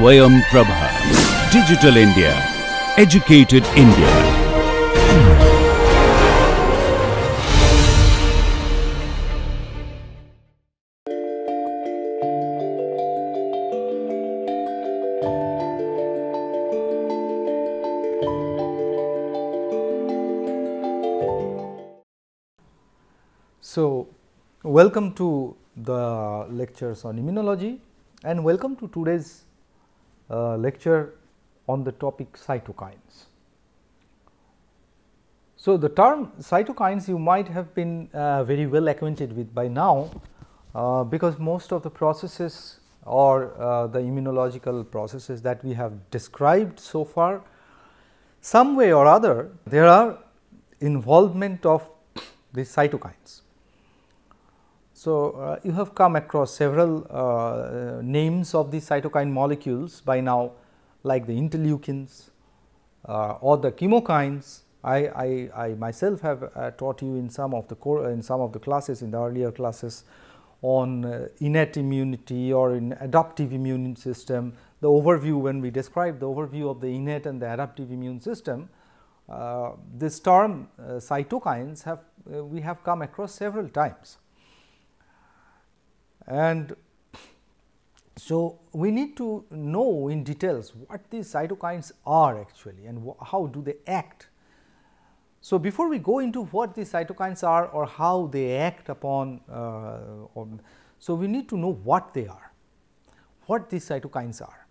Swayam Prabha. Digital India. Educated India. So, welcome to the lectures on immunology and welcome to today's lecture on the topic cytokines. So, the term cytokines you might have been very well acquainted with by now because most of the processes or the immunological processes that we have described so far, some way or other there are involvement of these cytokines. So, you have come across several names of these cytokine molecules by now, like the interleukins or the chemokines. I myself have taught you in some of the classes, in the earlier classes, on innate immunity or in adaptive immune system. The overview, when we described the overview of the innate and the adaptive immune system, this term cytokines have we have come across several times. And so, we need to know in details what these cytokines are actually and how do they act. So, before we go into what these cytokines are or how they act upon, so we need to know what they are, what these cytokines are.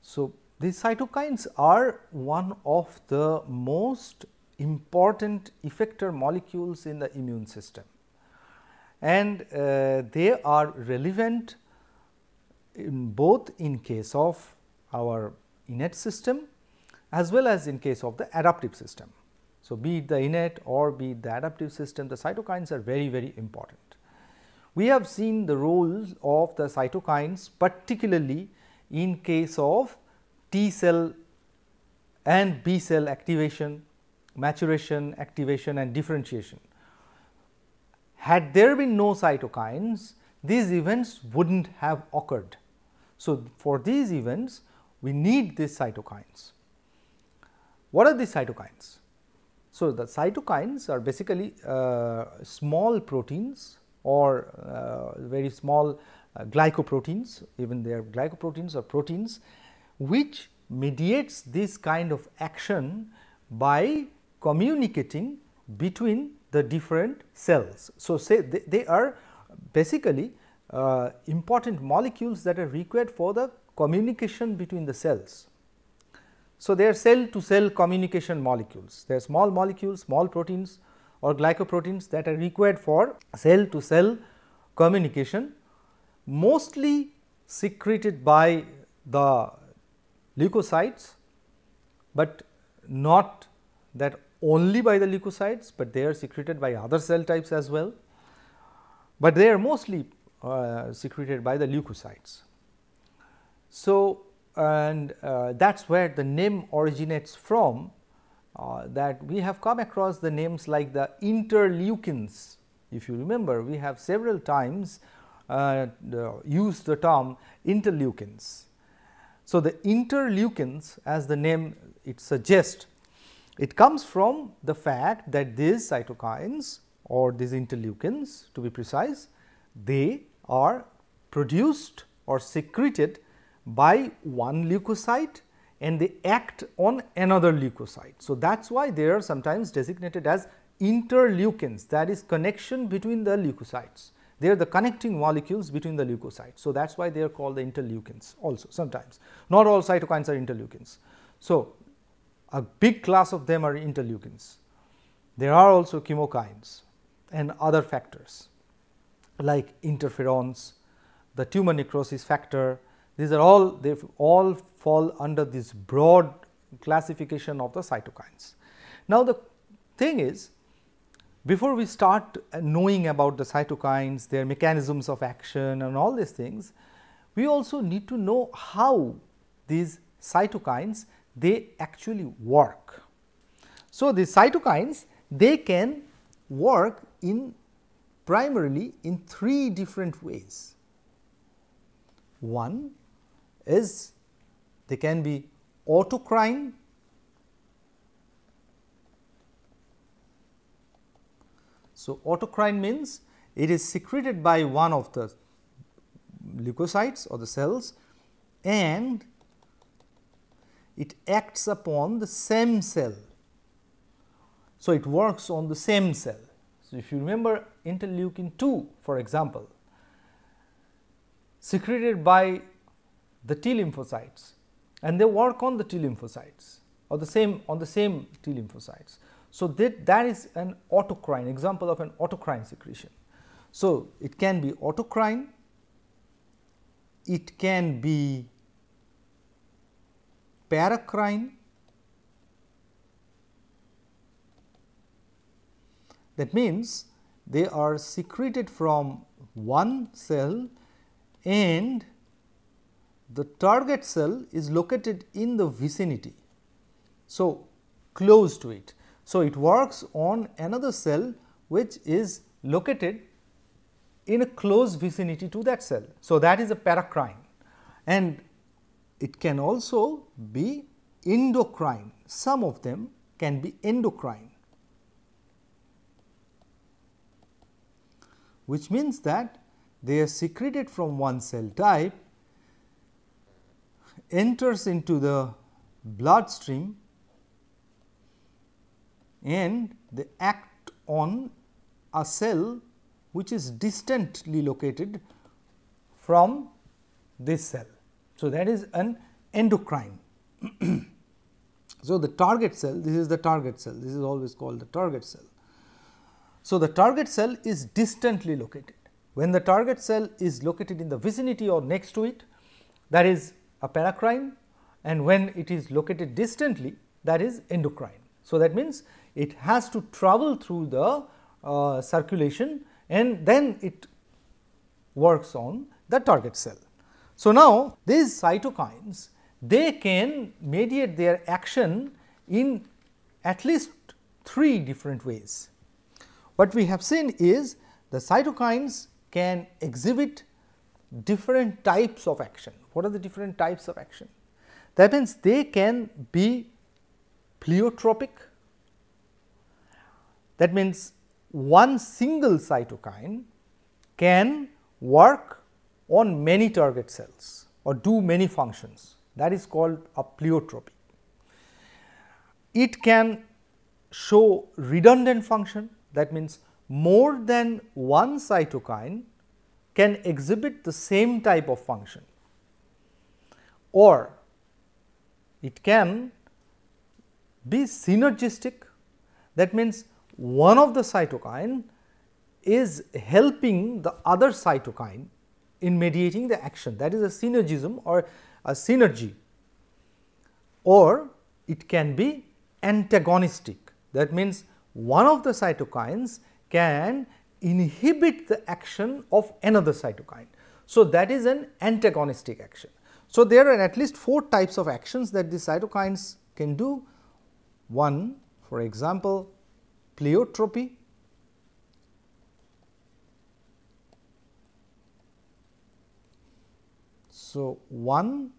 So, these cytokines are one of the most important effector molecules in the immune system. And they are relevant in both in case of our innate system as well as in case of the adaptive system. So, be it the innate or be it the adaptive system, the cytokines are very important. We have seen the roles of the cytokines particularly in case of T cell and B cell activation, maturation, activation and differentiation. Had there been no cytokines, these events would not have occurred. So, for these events, we need these cytokines. What are these cytokines? So, the cytokines are basically small proteins or very small glycoproteins, even they are glycoproteins or proteins, which mediates this kind of action by communicating between the different cells. So, say they are basically important molecules that are required for the communication between the cells. So, they are cell to cell communication molecules, they are small molecules, small proteins or glycoproteins that are required for cell to cell communication, mostly secreted by the leukocytes, but not that only by the leukocytes, but they are secreted by other cell types as well, but they are mostly secreted by the leukocytes. So, and that is where the name originates from, that we have come across the names like the interleukins. If you remember, we have several times used the term interleukins. So, the interleukins, as the name it suggests, it comes from the fact that these cytokines or these interleukins, to be precise, they are produced or secreted by one leukocyte and they act on another leukocyte. So, that is why they are sometimes designated as interleukins, that is connection between the leukocytes. They are the connecting molecules between the leukocytes. So, that is why they are called the interleukins also sometimes. Not all cytokines are interleukins. So, a big class of them are interleukins. There are also chemokines and other factors like interferons, the tumor necrosis factor. These are all, they all fall under this broad classification of the cytokines. Now, the thing is, before we start knowing about the cytokines, their mechanisms of action and all these things, we also need to know how these cytokines they actually work. So, the cytokines they can work in primarily in three different ways. One is they can be autocrine, so autocrine means it is secreted by one of the leukocytes or the cells and it acts upon the same cell. So, it works on the same cell. So, if you remember interleukin 2 for example, secreted by the T lymphocytes and they work on the T lymphocytes or the same on the same T lymphocytes. So, that is an autocrine example of an autocrine secretion. So, it can be autocrine, it can be paracrine. That means, they are secreted from one cell and the target cell is located in the vicinity. So, close to it. So, it works on another cell which is located in a close vicinity to that cell. So, that is a paracrine, and it can also be endocrine. Some of them can be endocrine, which means that they are secreted from one cell type, enters into the bloodstream and they act on a cell which is distantly located from this cell. So, that is an endocrine. So, the target cell, this is the target cell, this is always called the target cell. So, the target cell is distantly located. When the target cell is located in the vicinity or next to it, that is a paracrine, and when it is located distantly, that is endocrine. So, that means it has to travel through the circulation and then it works on the target cell. So, now these cytokines, they can mediate their action in at least 3 different ways. What we have seen is the cytokines can exhibit different types of action. What are the different types of action? That means, they can be pleiotropic. That means, one single cytokine can work on many target cells or do many functions. That is called a pleiotropy. It can show redundant function. That means, more than one cytokine can exhibit the same type of function, or it can be synergistic. That means, one of the cytokine is helping the other cytokine in mediating the action. That is a synergism or a synergy, or it can be antagonistic. That means, one of the cytokines can inhibit the action of another cytokine. So, that is an antagonistic action. So, there are at least 4 types of actions that the cytokines can do. One, for example, pleiotropy, so one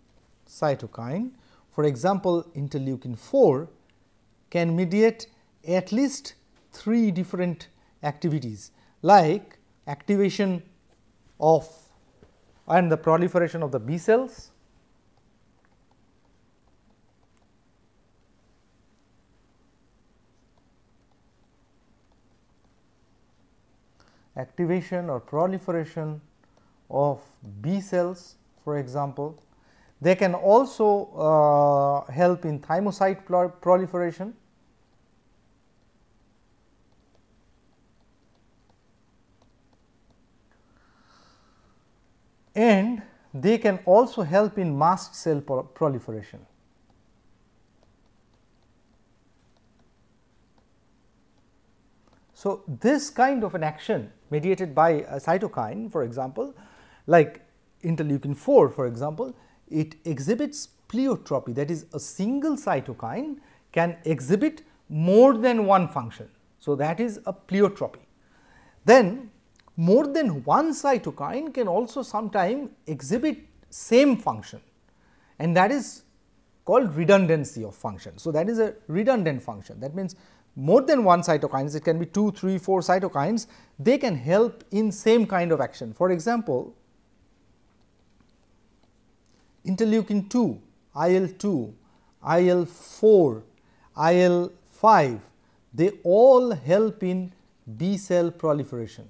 cytokine, for example, interleukin 4 can mediate at least 3 different activities, like activation of and the proliferation of the B cells, activation or proliferation of B cells, for example. They can also help in thymocyte proliferation. And they can also help in mast cell proliferation. So, this kind of an action mediated by a cytokine, for example, like interleukin 4 for example, it exhibits pleiotropy. That is, a single cytokine can exhibit more than one function. So, that is a pleiotropy. Then more than one cytokine can also sometime exhibit same function. and that is called redundancy of function. So, that is a redundant function. That means, more than one cytokines, it can be 2, 3, 4 cytokines, they can help in same kind of action. For example, interleukin 2, IL-2, IL-4, IL-5, they all help in B cell proliferation.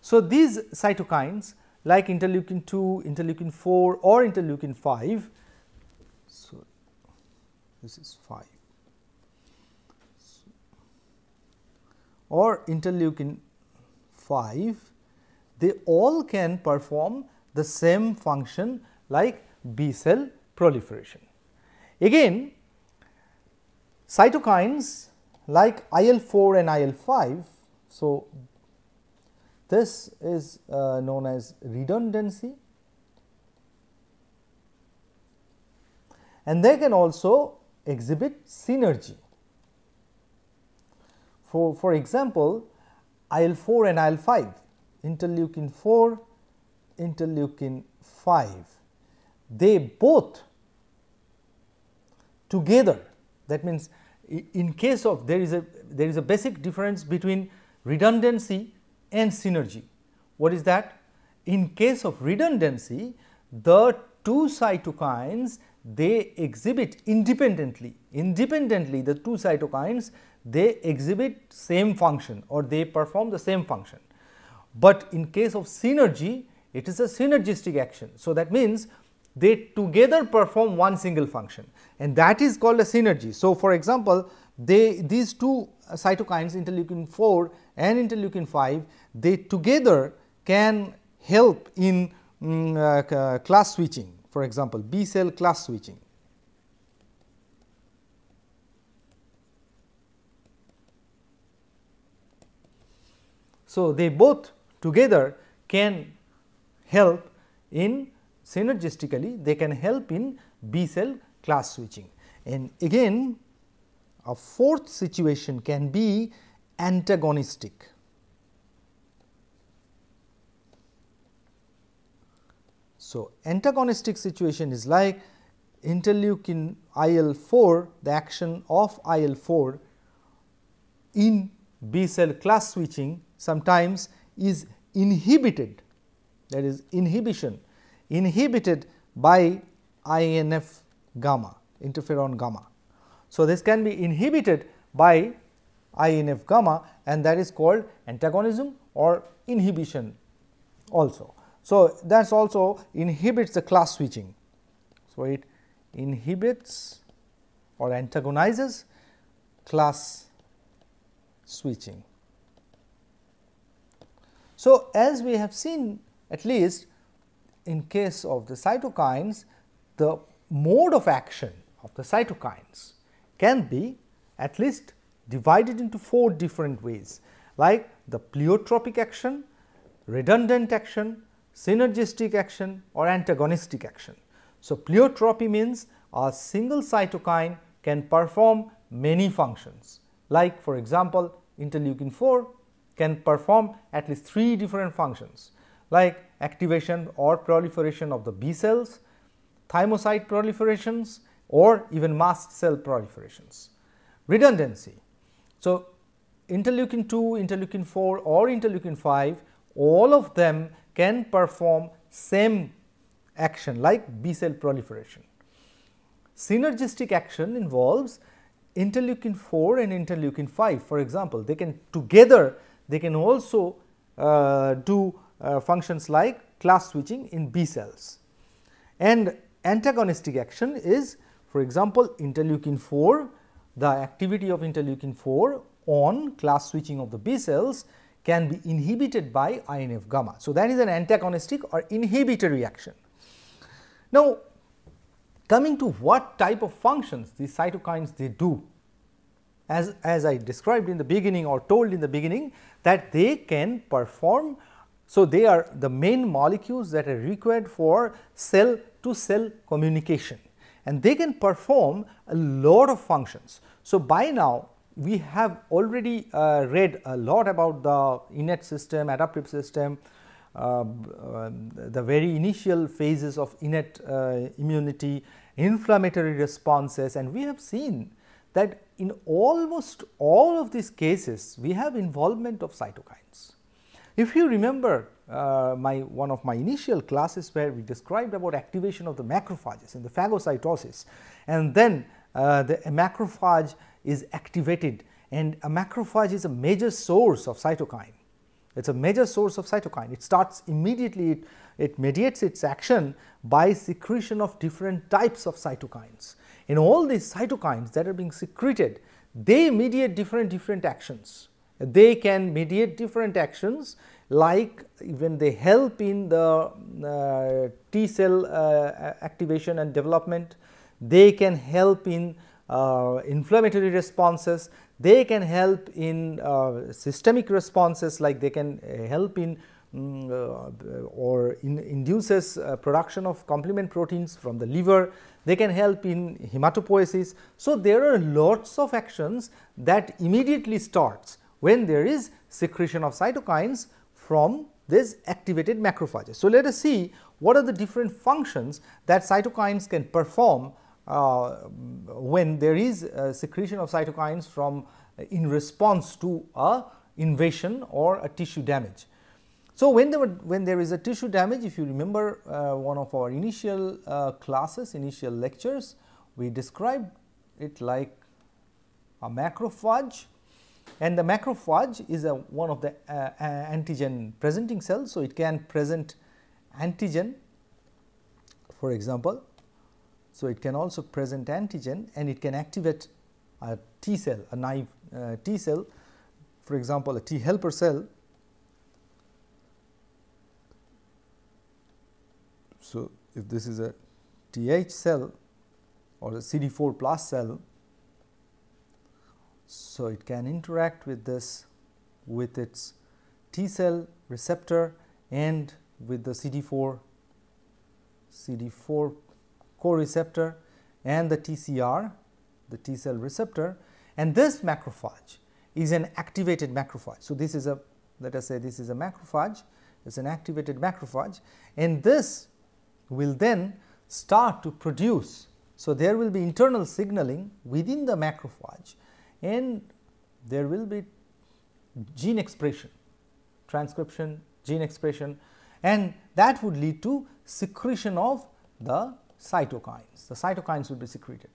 So, these cytokines like interleukin 2, interleukin 4 or interleukin 5, so this is 5 or interleukin 5, they all can perform the same function like B cell proliferation. Again, cytokines like IL-4 and IL-5, so this is known as redundancy, and they can also exhibit synergy. For example, IL-4 and IL-5, interleukin 4, interleukin 5, they both together, that means in case of there is a basic difference between redundancy and synergy. What is that? In case of redundancy, the two cytokines, they exhibit independently, the two cytokines, they exhibit same function or they perform the same function. But in case of synergy, it is a synergistic action. So, that means they together perform one single function, and that is called a synergy. So, for example, these two cytokines, interleukin 4 and interleukin 5, they together can help in class switching, for example, B cell class switching. So, they both together can help in synergistically, they can help in B cell class switching. And again, a fourth situation can be antagonistic. So, antagonistic situation is like interleukin IL-4, the action of IL-4 in B cell class switching sometimes is inhibited, that is inhibited by INF gamma, interferon gamma. So, this can be inhibited by INF gamma, and that is called antagonism or inhibition also. So, that also inhibits the class switching. So, it inhibits or antagonizes class switching. So, as we have seen, at least in case of the cytokines, the mode of action of the cytokines can be at least divided into 4 different ways, like the pleiotropic action, redundant action, synergistic action or antagonistic action. So, pleiotropy means a single cytokine can perform many functions, like for example, interleukin 4 can perform at least 3 different functions, like activation or proliferation of the B cells, thymocyte proliferations or even mast cell proliferations. Redundancy. So, interleukin 2, interleukin 4 or interleukin 5, all of them can perform same action like B cell proliferation. Synergistic action involves interleukin 4 and interleukin 5, for example, they can together, they can also do functions like class switching in B cells. And antagonistic action is, for example, interleukin 4, the activity of interleukin 4 on class switching of the B cells can be inhibited by INF gamma. So, that is an antagonistic or inhibitory action. Now, coming to what type of functions these cytokines they do, as I described in the beginning or told in the beginning that they can perform. So, they are the main molecules that are required for cell to cell communication, and they can perform a lot of functions. So, by now we have already read a lot about the innate system, adaptive system, the very initial phases of innate immunity, inflammatory responses, and we have seen that in almost all of these cases we have involvement of cytokines. If you remember one of my initial classes where we described about activation of the macrophages in the phagocytosis, and then the macrophage is activated, and a macrophage is a major source of cytokine. It's a major source of cytokine. It starts immediately, it mediates its action by secretion of different types of cytokines. And all these cytokines that are being secreted, they mediate different actions. They can mediate different actions, like even they help in the T cell activation and development. They can help in inflammatory responses. They can help in systemic responses, like they can help in induces production of complement proteins from the liver. They can help in hematopoiesis. So, there are lots of actions that immediately starts when there is secretion of cytokines from these activated macrophages. So, let us see what are the different functions that cytokines can perform when there is secretion of cytokines from in response to a invasion or a tissue damage. So, when there is a tissue damage, if you remember one of our initial classes, initial lectures, we described it like a macrophage, and the macrophage is one of the antigen presenting cells. So, it can present antigen, for example. So, it can also present antigen, and it can activate a T cell, a naive T cell, for example, a T helper cell. So, if this is a TH cell or a CD4+ cell, so it can interact with this, with its T cell receptor and with the CD4 co-receptor and the TCR, the T cell receptor, and this macrophage is an activated macrophage. So, this is a, let us say this is a macrophage, it is an activated macrophage, and this will then start to produce. So, there will be internal signaling within the macrophage, and there will be gene expression, transcription, gene expression, and that would lead to secretion of the cytokines. The cytokines will be secreted.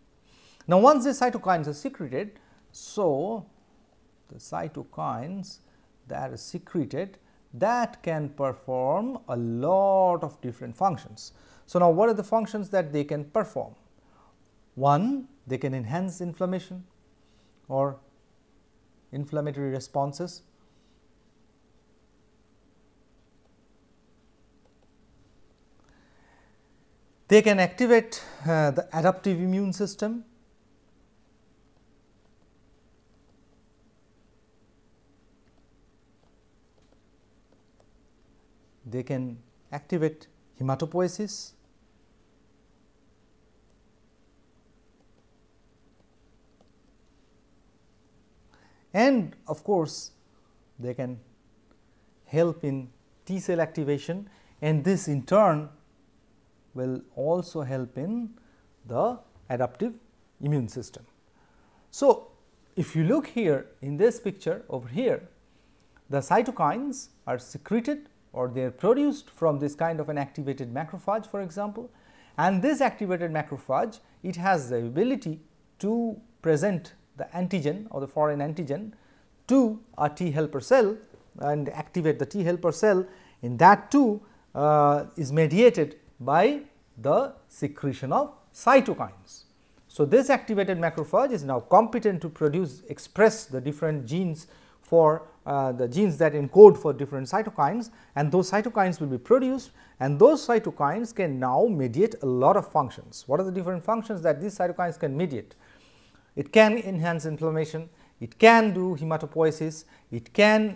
Now, once the cytokines are secreted, so the cytokines that are secreted, that can perform a lot of different functions. So, now what are the functions that they can perform? One, they can enhance inflammation or inflammatory responses. They can activate the adaptive immune system. They can activate hematopoiesis. And of course, they can help in T cell activation, and this in turn will also help in the adaptive immune system. So, if you look here in this picture over here, the cytokines are secreted or they are produced from this kind of an activated macrophage, for example, and this activated macrophage, it has the ability to present the antigen or the foreign antigen to a T helper cell and activate the T helper cell, and that too is mediated by the secretion of cytokines. So, this activated macrophage is now competent to express the different genes for the genes that encode for different cytokines, and those cytokines will be produced, and those cytokines can now mediate a lot of functions. What are the different functions that these cytokines can mediate? It can enhance inflammation, it can do hematopoiesis, it can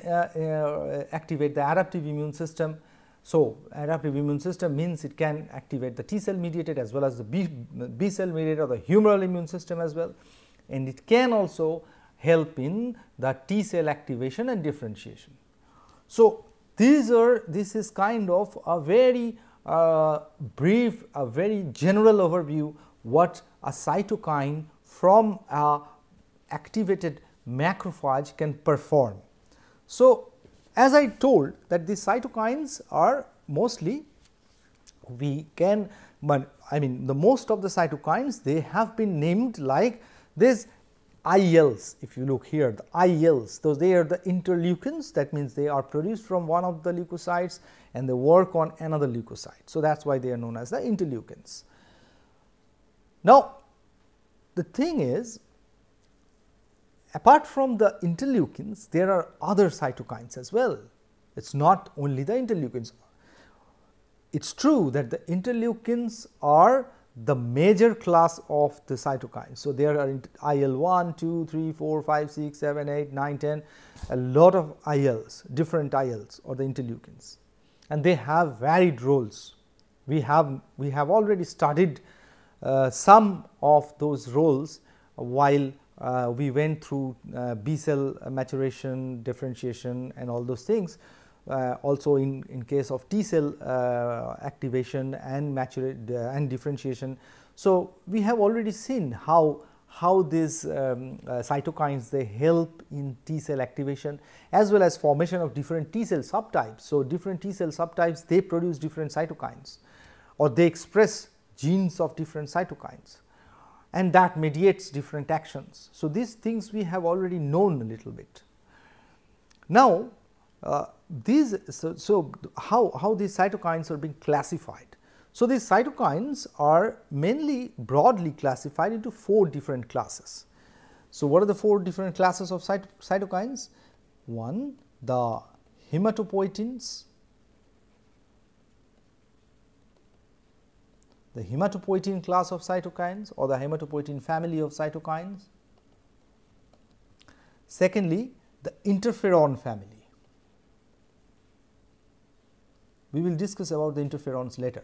activate the adaptive immune system. So, adaptive immune system means it can activate the T cell mediated as well as the B cell mediated or the humoral immune system as well, and it can also help in the T cell activation and differentiation. So, this is kind of a very brief, a very general overview what a cytokine from an activated macrophage can perform. So, as I told that these cytokines are mostly the most of the cytokines, they have been named like this ILs. If you look here, the ILs, so they are the interleukins, that means they are produced from one of the leukocytes and they work on another leukocyte. So, that is why they are known as the interleukins. Now, the thing is, apart from the interleukins, there are other cytokines as well. It is not only the interleukins. It is true that the interleukins are the major class of the cytokines. So, there are IL-1, 2, 3, 4, 5, 6, 7, 8, 9, 10, a lot of ILs, different ILs or the interleukins, and they have varied roles. We have already studied some of those roles while we went through B cell maturation, differentiation and all those things. Also in case of T cell activation and differentiation. So, we have already seen how these cytokines, they help in T cell activation as well as formation of different T cell subtypes. So, different T cell subtypes, they produce different cytokines or they express genes of different cytokines and that mediates different actions. So, these things we have already known a little bit. Now, how these cytokines are being classified. So, these cytokines are mainly broadly classified into 4 different classes. So, what are the 4 different classes of cytokines? 1, the hematopoietins. The hematopoietin class of cytokines or the hematopoietin family of cytokines. Secondly, the interferon family. We will discuss about the interferons later.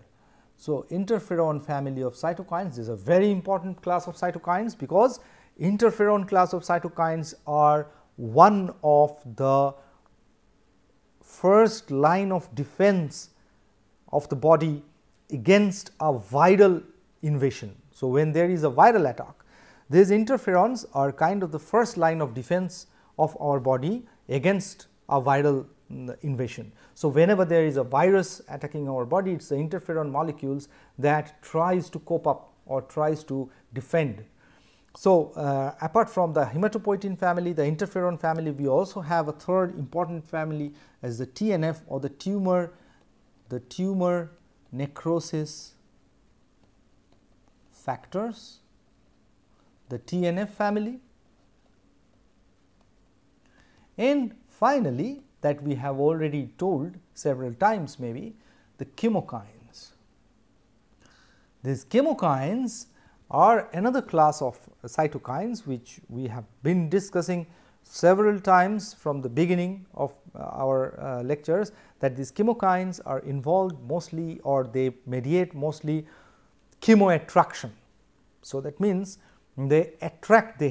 So, interferon family of cytokines is a very important class of cytokines because interferon class of cytokines are one of the first line of defense of the body against a viral invasion. So, when there is a viral attack, these interferons are kind of the first line of defense of our body against a viral invasion. So, whenever there is a virus attacking our body, it is the interferon molecules that tries to cope up or tries to defend. So, apart from the hematopoietin family, the interferon family, we also have a third important family as the TNF or the tumor necrosis factors, the TNF family, and finally, that we have already told several times maybe, the chemokines. These chemokines are another class of cytokines which we have been discussing several times from the beginning of our lectures, that these chemokines are involved mostly or they mediate mostly chemoattraction. So, that means they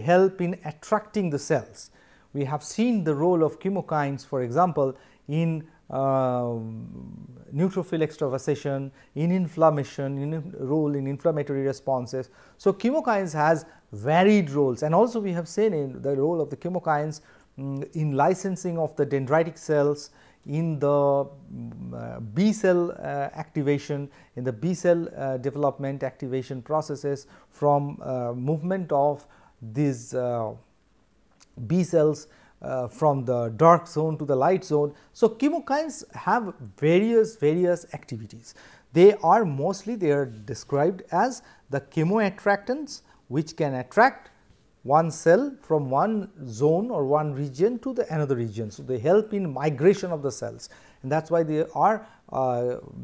help in attracting the cells. We have seen the role of chemokines, for example, in neutrophil extravasation, in inflammation, in inflammatory responses. So, chemokines has varied roles, and also we have seen in the role of the chemokines in licensing of the dendritic cells, in the B cell activation, in the B cell development activation processes from movement of these B cells from the dark zone to the light zone. So, chemokines have various activities. They are mostly, they are described as the chemoattractants which can attract one cell from one zone or one region to the another region. So, they help in migration of the cells and that is why they are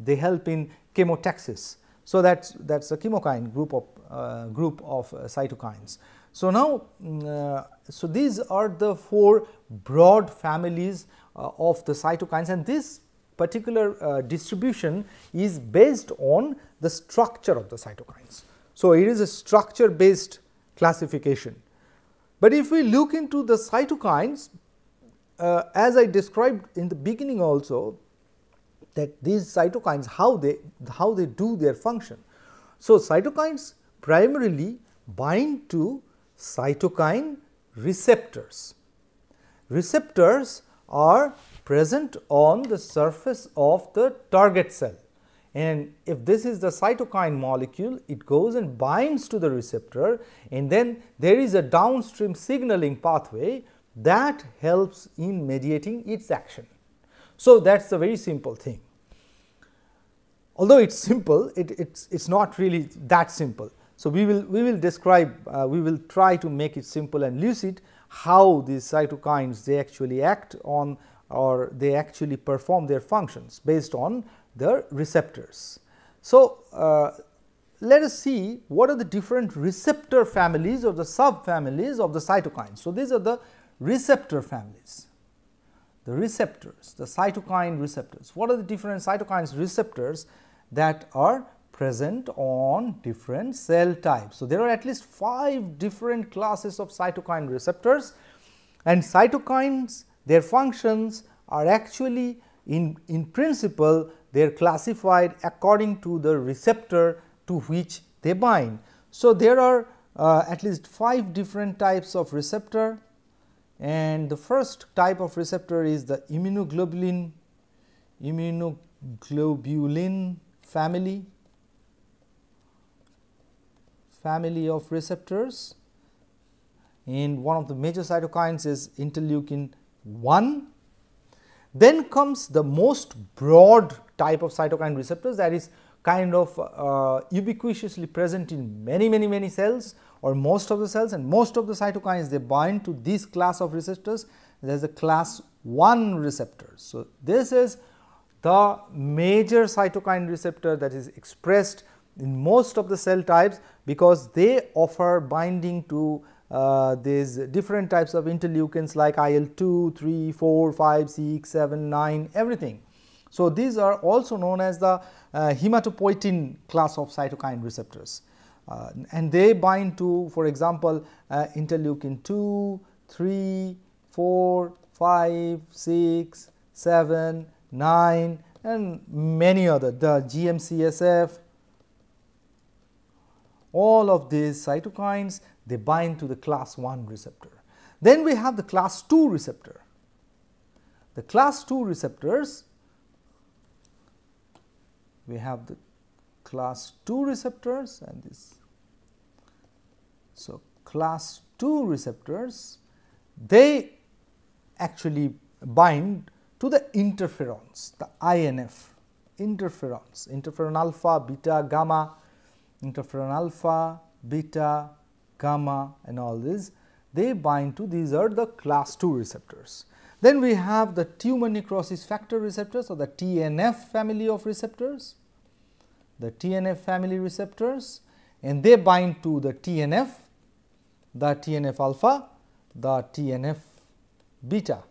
they help in chemotaxis. So, that's a chemokine group of cytokines. So, now, so these are the 4 broad families of the cytokines, and this particular distribution is based on the structure of the cytokines. So, it is a structure based classification. But if we look into the cytokines, as I described in the beginning also, that these cytokines, how they do their function. So, cytokines primarily bind to cytokine receptors. Receptors are present on the surface of the target cell, and if this is the cytokine molecule, it goes and binds to the receptor, and then there is a downstream signaling pathway that helps in mediating its action. So, that is a very simple thing. Although it is simple, it's not really that simple. So, we will describe, we will try to make it simple and lucid how these cytokines, they actually act on, or they actually perform their functions based on their receptors. So, let us see what are the different receptor families or the subfamilies of the cytokines. So, these are the receptor families, the receptors, the cytokine receptors. What are the different cytokines receptors that are present on different cell types? So, there are at least 5 different classes of cytokine receptors, and cytokines, their functions are actually in principle, they are classified according to the receptor to which they bind. So, there are at least 5 different types of receptor, and the first type of receptor is the immunoglobulin family of receptors, and one of the major cytokines is interleukin 1. Then comes the most broad type of cytokine receptors, that is kind of ubiquitously present in many cells or most of the cells, and most of the cytokines, they bind to this class of receptors. There is a class 1 receptor. So, this is the major cytokine receptor that is expressed in most of the cell types, because they offer binding to these different types of interleukins like IL-2, 3, 4, 5, 6, 7, 9, everything. So, these are also known as the hematopoietin class of cytokine receptors, and they bind to, for example, interleukin 2, 3, 4, 5, 6, 7, 9, and many other, the GMCSF. All of these cytokines, they bind to the class 1 receptor. Then we have the class 2 receptor. The class 2 receptors, we have the class 2 receptors and this. So, class 2 receptors, they actually bind to the interferons, the INF, interferons, interferon alpha, beta, gamma, interferon alpha, beta, gamma, and all this, they bind to, these are the class 2 receptors. Then we have the tumor necrosis factor receptors, or the TNF family of receptors, the TNF family receptors, and they bind to the TNF alpha, the TNF beta.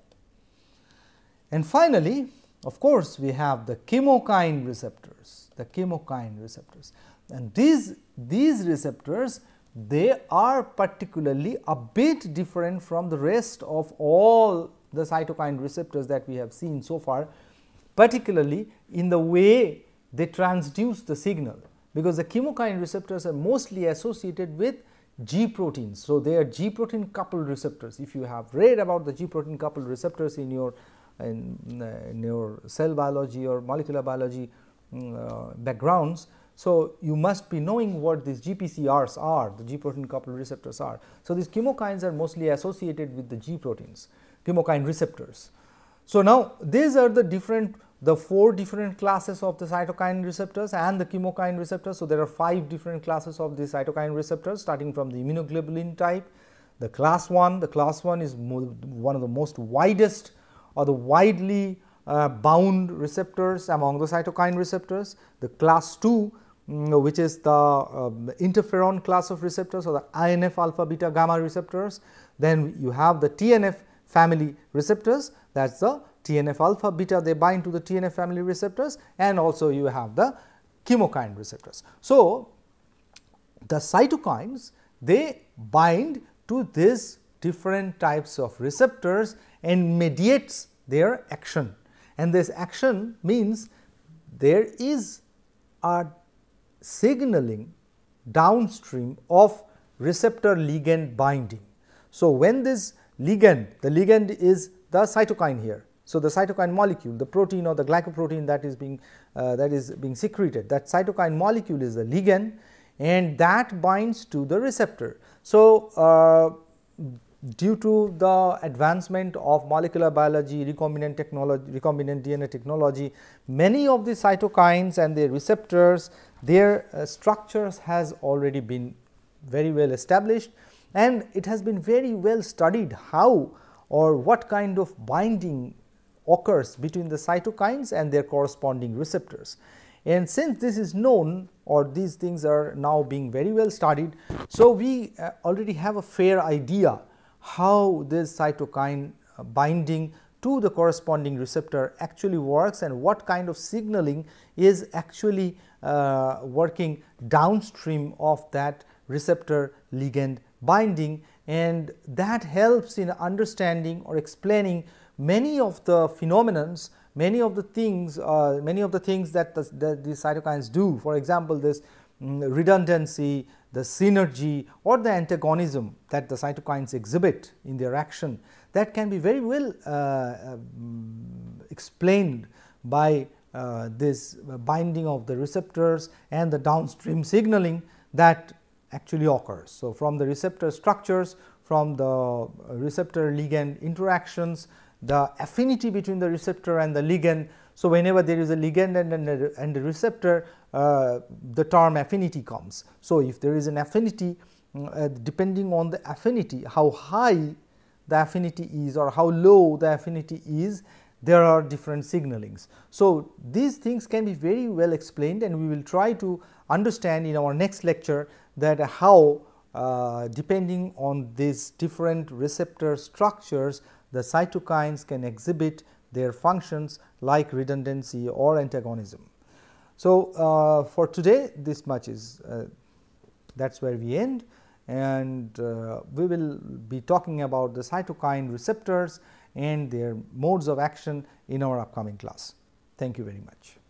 And finally, of course, we have the chemokine receptors, the chemokine receptors, and these receptors, they are particularly a bit different from the rest of all the cytokine receptors that we have seen so far, particularly in the way they transduce the signal, because the chemokine receptors are mostly associated with G proteins. So, they are G protein coupled receptors. If you have read about the G protein coupled receptors in your cell biology or molecular biology backgrounds, so you must be knowing what these GPCRs are, the G protein coupled receptors are. So, these chemokines are mostly associated with the G proteins, chemokine receptors. So, now these are the different, the 4 different classes of the cytokine receptors and the chemokine receptors. So, there are 5 different classes of the cytokine receptors, starting from the immunoglobulin type, the class 1. The class 1 is one of the most widest or the widely bound receptors among the cytokine receptors. The class 2, which is the interferon class of receptors, or the INF alpha, beta, gamma receptors. Then you have the TNF family receptors, that is the TNF alpha, beta, they bind to the TNF family receptors, and also you have the chemokine receptors. So, the cytokines, they bind to these different types of receptors and mediates their action. And this action means there is a signaling downstream of receptor ligand binding. So, when this ligand, the ligand is the cytokine here. So, the cytokine molecule, the protein or the glycoprotein that is being secreted, that cytokine molecule is the ligand and that binds to the receptor. So, due to the advancement of molecular biology, recombinant technology, recombinant DNA technology, many of the cytokines and their receptors, their structures has already been very well established, and it has been very well studied how or what kind of binding occurs between the cytokines and their corresponding receptors. And since this is known, or these things are now being very well studied, so we already have a fair idea how this cytokine binding to the corresponding receptor actually works and what kind of signaling is actually working downstream of that receptor ligand binding, and that helps in understanding or explaining many of the phenomenons, many of the things that these cytokines do. For example, this redundancy, the synergy or the antagonism that the cytokines exhibit in their action, that can be very well explained by this binding of the receptors and the downstream signaling that actually occurs. So, from the receptor structures, from the receptor ligand interactions, the affinity between the receptor and the ligand. So, whenever there is a ligand and a receptor, the term affinity comes. So, if there is an affinity, depending on the affinity, how high the affinity is or how low the affinity is, there are different signalings. So, these things can be very well explained, and we will try to understand in our next lecture that how, depending on these different receptor structures, the cytokines can exhibit their functions like redundancy or antagonism. So, for today this much is that is where we end, and we will be talking about the cytokine receptors and their modes of action in our upcoming class. Thank you very much.